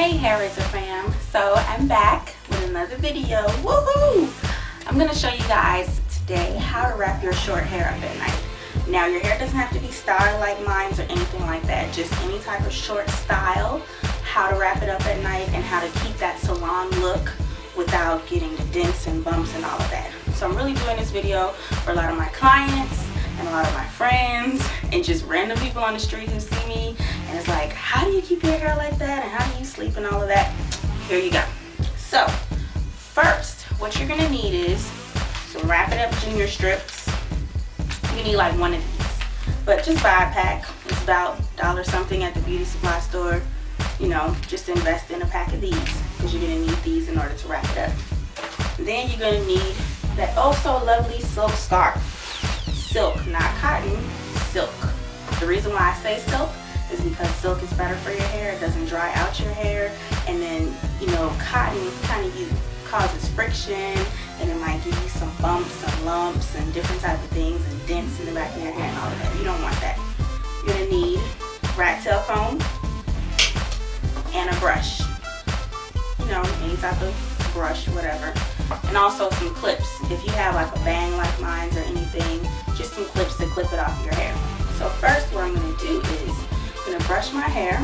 Hey Hair Razor fam, so I'm back with another video. Woohoo! I'm going to show you guys today how to wrap your short hair up at night. Now your hair doesn't have to be styled like mine or anything like that, just any type of short style, how to wrap it up at night and how to keep that salon look without getting the dents and bumps and all of that. So I'm really doing this video for a lot of my clients and a lot of my friends and just random people on the street who see me and it's like, how do you keep your hair like that and how do you sleep and all of that? Here you go. So first what you're gonna need is some wrap it up junior strips. You need like one of these, but just buy a pack. It's about $1 something at the beauty supply store. You know, just invest in a pack of these because you're gonna need these in order to wrap it up. Then you're gonna need that oh so lovely silk scarf. Silk, not cotton, silk. The reason why I say silk is because silk is better for your hair. It doesn't dry out your hair, and then, you know, cotton kind of causes friction and it might give you some bumps and lumps and different type of things and dents in the back of your hair and all of that. You don't want that. You're going to need rat tail comb and a brush. You know, any type of brush, whatever. And also some clips. If you have like a bang like mine or anything, just some clips to clip it off your hair. So first what I'm going to do is I'm going to brush my hair,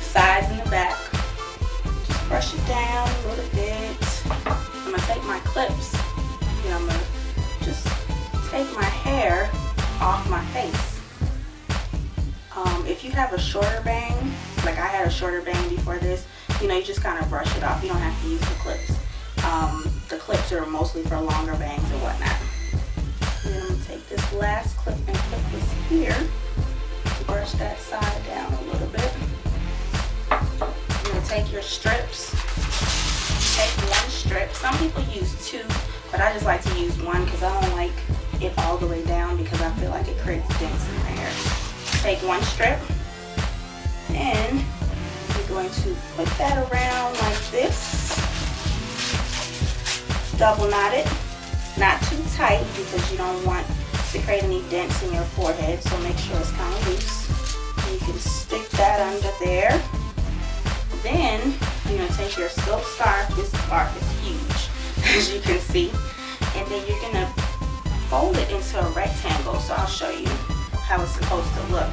sides in the back, just brush it down a little bit. I'm going to take my clips and I'm going to just take my hair off my face. If you have a shorter bang, like I had a shorter bang before this, you know, you just kind of brush it off. You don't have to use the clips. The clips are mostly for longer bangs and whatnot. And then I'm going to take this last clip and clip this here to brush that side down a little bit. You're going to take your strips. Take one strip. Some people use two, but I just like to use one because I don't like it all the way down because I feel like it creates dents in my hair. Take one strip and you're going to put that around like this. Double knot it. Not too tight because you don't want to create any dents in your forehead, so make sure it's kind of loose. You can stick that under there. Then you're going to take your silk scarf. This scarf is huge, as you can see. And then you're going to fold it into a rectangle, so I'll show you how it's supposed to look.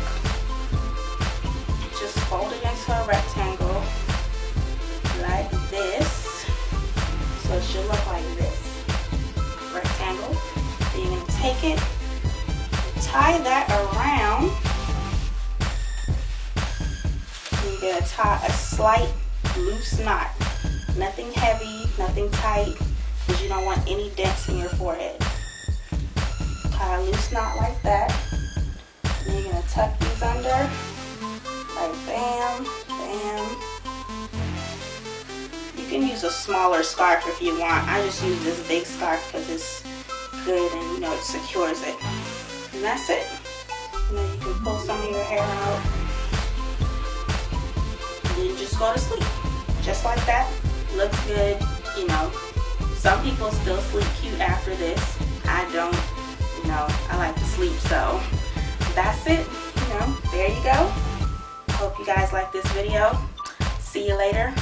Just fold it into a rectangle like this, so it should look like this. Rectangle. Then you're going to take it, tie that around. You're going to tie a slight loose knot. Nothing heavy, nothing tight, because you don't want any dents in your forehead. Tie a loose knot like that. Then you're going to tuck these under. Like bam, bam. You can use a smaller scarf if you want. I just use this big scarf because it's good and, you know, it secures it. And that's it. And then you can pull some of your hair out. And then you just go to sleep. Just like that. Looks good, you know. Some people still sleep cute after this. I don't, you know, I like to sleep, so that's it. You know, there you go. Hope you guys like this video. See you later.